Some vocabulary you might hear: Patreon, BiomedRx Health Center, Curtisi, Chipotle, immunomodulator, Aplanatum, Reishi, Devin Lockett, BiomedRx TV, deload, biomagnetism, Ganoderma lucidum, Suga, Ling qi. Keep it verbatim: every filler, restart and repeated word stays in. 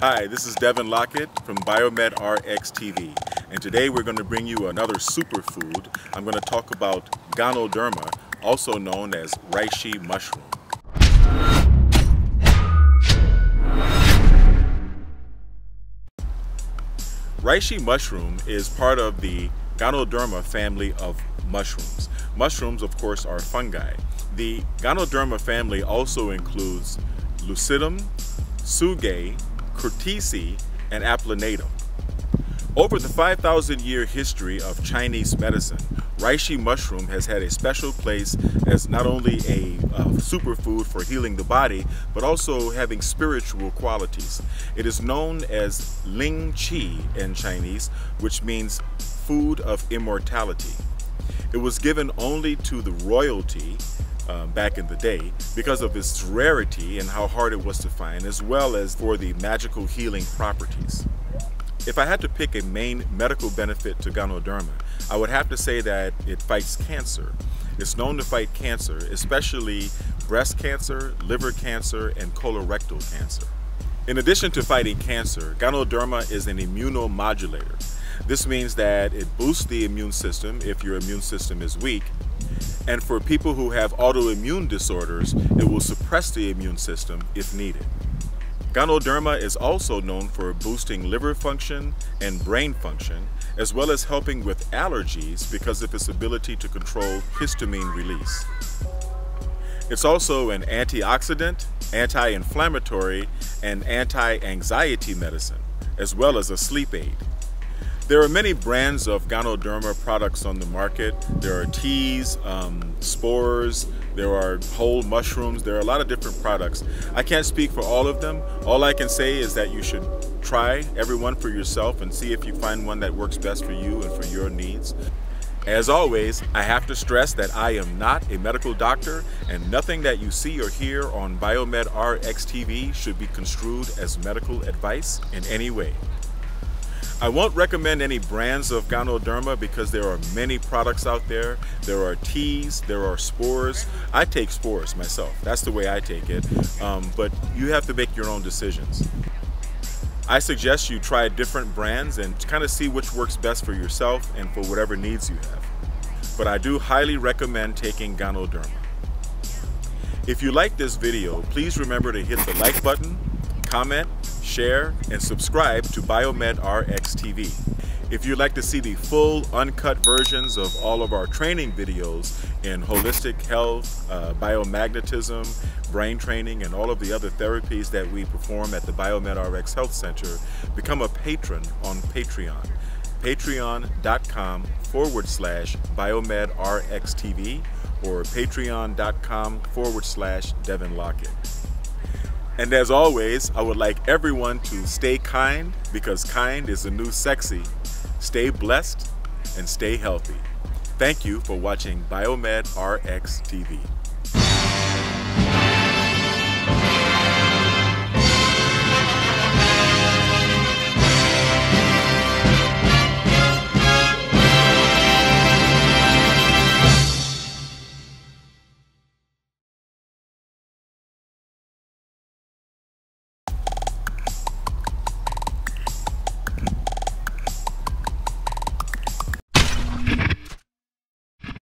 Hi, this is Devin Lockett from BiomedRx T V, and today we're going to bring you another superfood. I'm going to talk about Ganoderma, also known as reishi mushroom. Reishi mushroom is part of the Ganoderma family of mushrooms. Mushrooms, of course, are fungi. The Ganoderma family also includes lucidum, Suga, Curtisi, and Aplanatum. Over the five thousand year history of Chinese medicine, reishi mushroom has had a special place as not only a uh, superfood for healing the body, but also having spiritual qualities. It is known as Ling qi in Chinese, which means food of immortality. It was given only to the royalty Uh, back in the day because of its rarity and how hard it was to find, as well as for the magical healing properties. If I had to pick a main medical benefit to Ganoderma, I would have to say that it fights cancer. It's known to fight cancer, especially breast cancer, liver cancer, and colorectal cancer. In addition to fighting cancer, Ganoderma is an immunomodulator. This means that it boosts the immune system if your immune system is weak. And for people who have autoimmune disorders, it will suppress the immune system if needed. Ganoderma is also known for boosting liver function and brain function, as well as helping with allergies because of its ability to control histamine release. It's also an antioxidant, anti-inflammatory, and anti-anxiety medicine, as well as a sleep aid. There are many brands of Ganoderma products on the market. There are teas, um, spores, there are whole mushrooms, there are a lot of different products. I can't speak for all of them. All I can say is that you should try every one for yourself and see if you find one that works best for you and for your needs. As always, I have to stress that I am not a medical doctor, and nothing that you see or hear on BiomedRx T V should be construed as medical advice in any way. I won't recommend any brands of Ganoderma because there are many products out there. There are teas, there are spores. I take spores myself. That's the way I take it. Um, but you have to make your own decisions. I suggest you try different brands and kind of see which works best for yourself and for whatever needs you have. But I do highly recommend taking Ganoderma. If you like this video, please remember to hit the like button, comment, share, and subscribe to BiomedRx T V. If you'd like to see the full uncut versions of all of our training videos in holistic health, uh, biomagnetism, brain training, and all of the other therapies that we perform at the BiomedRx Health Center, become a patron on Patreon. Patreon.com forward slash BiomedRx TV or Patreon.com forward slash Devin Lockett. And as always, I would like everyone to stay kind, because kind is the new sexy. Stay blessed and stay healthy. Thank you for watching BiomedRx T V.